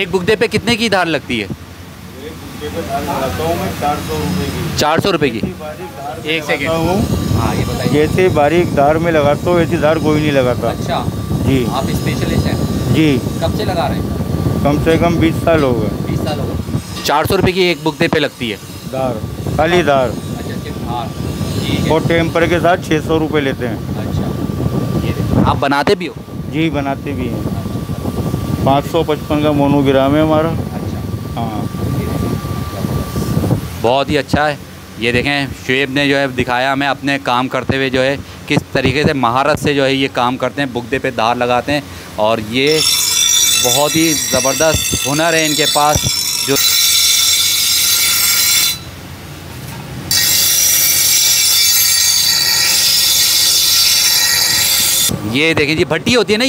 एक बुगदे पे कितने की धार लगती है? एक बुगदे पे धार लगाता हूँ मैं 400 रुपये की। 400 रुपये की? एक सेकेंड। हाँ ये बताइए। जैसे बारीक धार में लगाता हूँ वैसी धार कोई नहीं लगाता। अच्छा जी। आप स्पेशलिस्ट हैं? जी। कब से लगा रहे हैं? कम से कम 20 साल हो गए। 20 साल हो गए। 400 रुपये की एक बुगदे पे लगती है धार, खाली धार। अच्छा सिर्फ धार। और टेम्पर के साथ 600 रुपये लेते हैं। अच्छा ये आप बनाते भी हो? जी बनाते भी हैं। 555 का मोनोग्राम है हमारा। अच्छा हाँ बहुत ही अच्छा है। ये देखें शुएब ने जो है दिखाया हमें अपने काम करते हुए जो है किस तरीके से महारत से जो है ये काम करते हैं, बुगदे पे धार लगाते हैं। और ये बहुत ही ज़बरदस्त हुनर है इनके पास। जो ये देखें जी भट्टी होती है ना,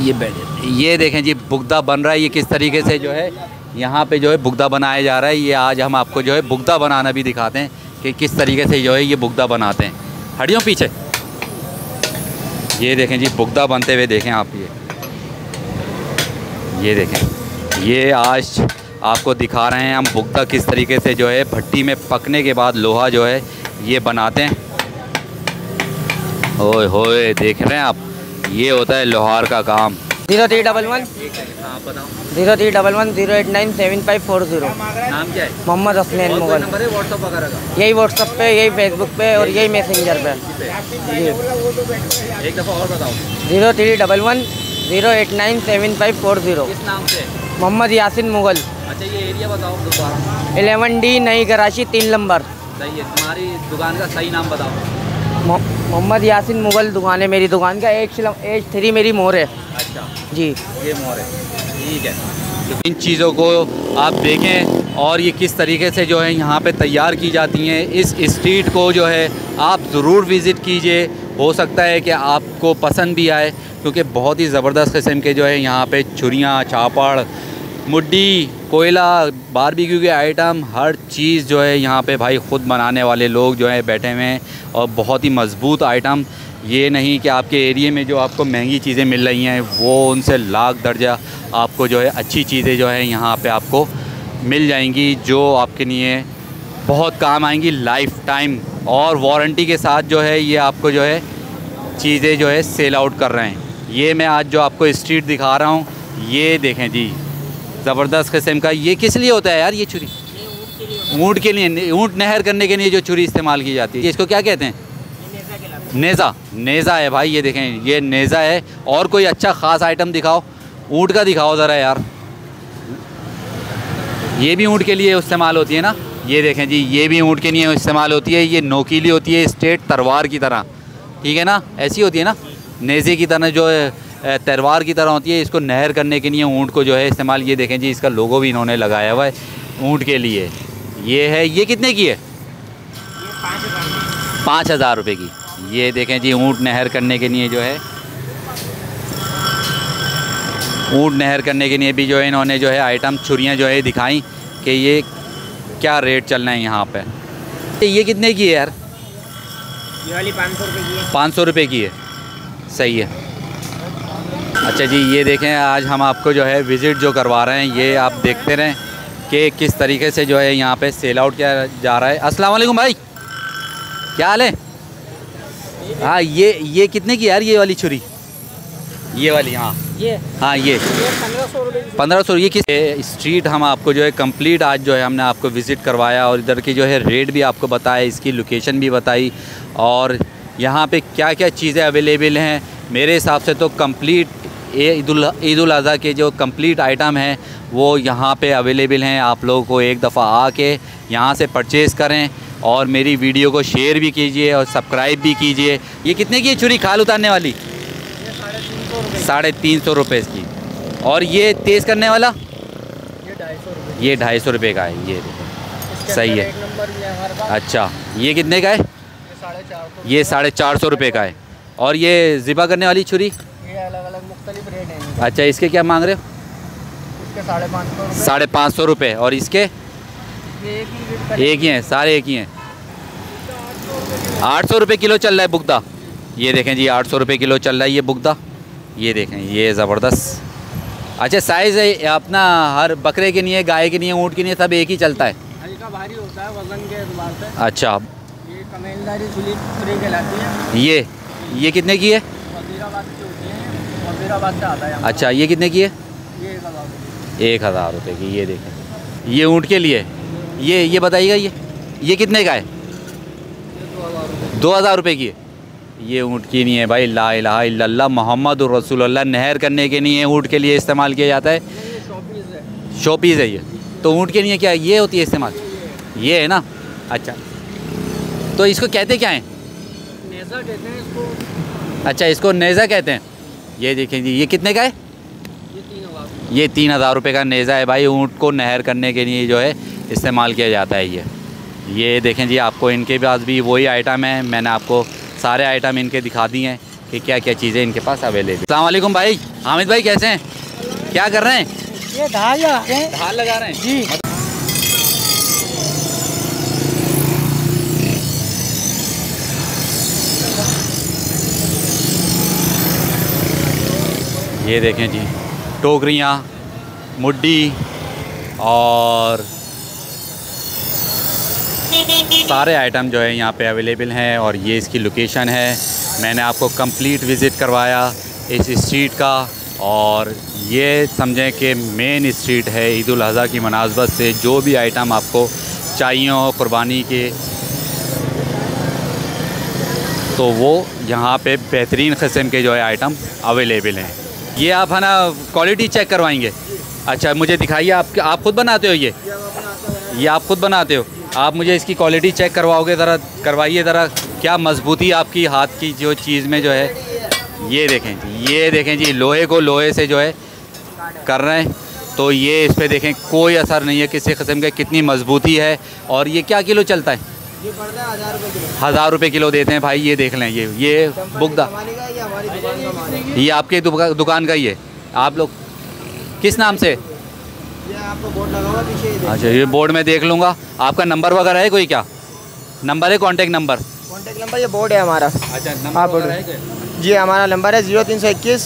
ये बैठ, ये देखें जी बुगदा बन रहा है। ये किस तरीके से जो है यहाँ पे जो है बुगदा बनाया जा रहा है। ये आज हम आपको जो है बुगदा बनाना भी दिखाते हैं कि किस तरीके से जो है ये बुगदा बनाते हैं। हटियो पीछे, ये देखें जी बुगदा बनते हुए देखें आप। ये देखें, ये आज आपको दिखा रहे हैं हम बुगदा किस तरीके से जो है भट्टी में पकने के बाद लोहा जो है ये बनाते हैं। ओए होए देख रहे हैं आप, ये होता है लोहार का काम। 0311 03891 0897540। नाम क्या है? मोहम्मद यासिन मुगल। यही व्हाट्सअप पे, यही फेसबुक पे और यही मैसेंजर पे। एक दफ़ा और बताओ। 0311 0897540। मोहम्मद यासिन मुगल। अच्छा ये एरिया बताओ। 11D नई कराची 3 नंबर। सही है। तुम्हारी दुकान का सही नाम बताओ। मोहम्मद यासिन मुगल दुकान है मेरी। दुकान का H3 मेरी मोहर है। अच्छा जी ये मोहर है, ठीक है। तो इन चीज़ों को आप देखें और ये किस तरीके से जो है यहाँ पे तैयार की जाती हैं। इस स्ट्रीट को जो है आप ज़रूर विज़िट कीजिए, हो सकता है कि आपको पसंद भी आए क्योंकि बहुत ही ज़बरदस्त किस्म के जो है यहाँ पे छुरियाँ, छापड़, मुड्डी, कोयला, बारबेक्यू के आइटम, हर चीज़ जो है यहाँ पे भाई ख़ुद बनाने वाले लोग जो हैं बैठे हुए हैं। और बहुत ही मजबूत आइटम, ये नहीं कि आपके एरिया में जो आपको महंगी चीज़ें मिल रही हैं वो उनसे लाख दर्जा आपको जो है अच्छी चीज़ें जो हैं यहाँ पे आपको मिल जाएंगी जो आपके लिए बहुत काम आएंगी लाइफ टाइम। और वारंटी के साथ जो है ये आपको जो है चीज़ें जो है सेल आउट कर रहे हैं। ये मैं आज जो आपको स्ट्रीट दिखा रहा हूँ ये देखें जी, ज़बरदस्त किस्म का। ये किस लिए होता है यार ये छुरी? ऊँट के लिए, ऊँट नहर करने के लिए जो छुरी इस्तेमाल की जाती है इसको क्या कहते हैं? नेज़ा। नेज़ा है भाई, ये देखें ये नेज़ा है। और कोई अच्छा ख़ास आइटम दिखाओ, ऊँट का दिखाओ ज़रा यार। ये भी ऊँट के लिए इस्तेमाल होती है ना। ये देखें जी ये भी ऊँट के लिए इस्तेमाल होती है। ये नोकीली होती है, स्ट्रेट तलवार की तरह, ठीक है ना, ऐसी होती है ना, नेज़े की तरह जो तलवार की तरह होती है। इसको नहर करने के लिए ऊँट को जो है इस्तेमाल। ये देखें जी इसका लोगो भी इन्होंने लगाया हुआ है ऊँट के लिए। ये है, ये कितने की है? 5000 रुपये की। ये देखें जी ऊँट नहर करने के लिए जो है, ऊँट नहर करने के लिए भी जो है इन्होंने जो है आइटम छुरियाँ जो है दिखाई कि ये क्या रेट चलना है यहाँ पे। ये कितने की है यार? ये वाली 500 रुपये की है। 500 रुपये की है, सही है। अच्छा जी ये देखें आज हम आपको जो है विज़िट जो करवा रहे हैं, ये आप देखते रहें कि किस तरीके से जो है यहाँ पे सेल आउट किया जा रहा है। अस्सलाम वालेकुम भाई, क्या हाल है? हाँ ये कितने की यार ये वाली छुरी? ये वाली? हाँ ये, हाँ ये 1500। ये किस स्ट्रीट हम आपको जो है कंप्लीट आज जो है हमने आपको विज़िट करवाया और इधर की जो है रेट भी आपको बताया, इसकी लोकेशन भी बताई और यहाँ पे क्या क्या चीज़ें अवेलेबल हैं। मेरे हिसाब से तो कंप्लीट ईद उल अज़हा के जो कंप्लीट आइटम हैं वो यहाँ पे अवेलेबल हैं। आप लोगों को एक दफ़ा आके यहाँ से परचेज़ करें और मेरी वीडियो को शेयर भी कीजिए और सब्सक्राइब भी कीजिए। ये कितने की है छुरी खाल उतारने वाली? 350 रुपये की। और ये तेज़ करने वाला? ये 250 रुपये का है। ये सही है। अच्छा ये कितने का है? ये 450 रुपये का है। और ये ज़िबा करने वाली छुरी? ये अलग अलग मुख्तलिफ रेट हैं। अच्छा इसके क्या मांग रहे हो? इसके 550 रुपये। और इसके एक ही हैं, सारे एक ही हैं। 800 रुपये किलो चल रहा है बुगदा। ये देखें जी 800 रुपये किलो चल रहा है ये बुगदा। ये देखें ये ज़बरदस्त अच्छा साइज़ अपना हर बकरे के लिए, गाय के लिए, ऊँट के लिए सब एक ही चलता है? हल्का भारी होता है वजन के एतबार से। अच्छा ये कमेलदारी झूली फ्री कहलाती है। ये कितने की है? वजीराबाद से आता है। अच्छा ये कितने की है? ये 1000 रुपये की। ये देखें ये ऊँट के लिए, ये बताइएगा ये कितने का है? 2000 रुपये की है। ये ऊँट की नहीं है भाई, ला इलाहा इल्लल्लाह मोहम्मद रसूलुल्लाह। नहर करने के लिए ऊँट के लिए इस्तेमाल किया जाता है। शोपीज़ है ये तो। ऊँट के लिए क्या ये होती है इस्तेमाल? ये है ना। अच्छा तो इसको कहते क्या है? नेज़ा कहते हैं इसको। अच्छा इसको नेज़ा कहते हैं। ये देखें जी ये कितने का है? ये 3000 रुपये का नेज़ा है भाई। ऊँट को नहर करने के लिए जो है इस्तेमाल किया जाता है। ये देखें जी आपको इनके पास भी वही आइटम है। मैंने आपको सारे आइटम इनके दिखा दिए हैं कि क्या क्या चीज़ें इनके पास अवेलेबल। अस्सलाम वालेकुम भाई। हामिद भाई कैसे हैं, क्या कर रहे हैं? ये धार लगा रहे हैं जी। ये देखें जी टोकरियाँ, मुड्डी और सारे आइटम जो है यहाँ पे अवेलेबल हैं। और ये इसकी लोकेशन है। मैंने आपको कंप्लीट विज़िट करवाया इस स्ट्रीट का। और ये समझें कि मेन स्ट्रीट है। ईद उल अज़हा की मनासबत से जो भी आइटम आपको चाहिए हो कुर्बानी के, तो वो यहाँ पे बेहतरीन किस्म के जो है आइटम अवेलेबल हैं। ये आप है ना क्वालिटी चेक करवाएंगे? अच्छा मुझे दिखाइए, आप ख़ुद बनाते हो? ये आप ख़ुद बनाते हो? आप मुझे इसकी क्वालिटी चेक करवाओगे? ज़रा करवाइए ज़रा, क्या मजबूती आपकी हाथ की जो चीज़ में जो है। ये देखें जी लोहे को लोहे से जो है कर रहे हैं। तो ये इस पे देखें कोई असर नहीं है किसी किस्म के, कितनी मजबूती है। और ये क्या किलो चलता है? ये पड़ता है 1000 रुपये किलो देते हैं भाई। ये देख लें ये बुगदा, ये आपके दुकान का ही है? आप लोग किस नाम से? अच्छा ये बोर्ड में देख लूँगा। आपका नंबर वगैरह है कोई? क्या नंबर है? Contact number? ये बोर्ड है हमारा। अच्छा नंबर है जी, हमारा नंबर है 03121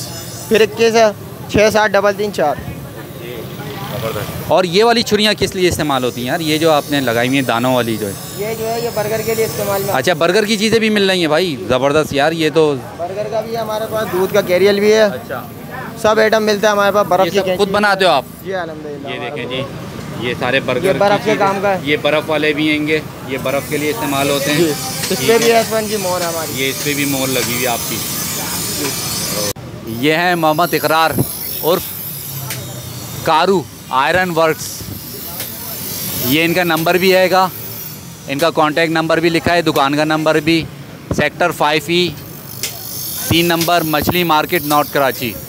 616334। और ये वाली छुरियाँ किस लिए इस्तेमाल होती हैं यार? ये जो आपने लगाई हुई है दानों वाली जो है, ये बर्गर के लिए इस्तेमाल में। अच्छा बर्गर की चीज़ें भी मिल रही हैं भाई, ज़बरदस्त यार। ये तो बर्गर का भी है हमारे पास, दूध का कैरियल भी है। अच्छा सब आइटम मिलता है हमारे पास। बर्फ खुद बनाते हो आप? जी अलहमदुलिल्लाह। ये देखें जी ये सारे बर्गर बर्फ़ के काम का है। ये बर्फ़ वाले भी हैंगे, ये बर्फ़ के लिए इस्तेमाल होते हैं। इस पर भी एसवन की मोहर हमारी, ये इस पर भी मोहर लगी हुई आपकी। ये हैं मोहम्मद इकरार और कारू आयरन वर्क्स। ये इनका नंबर भी हैगा, इनका कॉन्टैक्ट नंबर भी लिखा है, दुकान का नंबर भी। सेक्टर 5E 3 नंबर मछली मार्केट नॉर्थ कराची।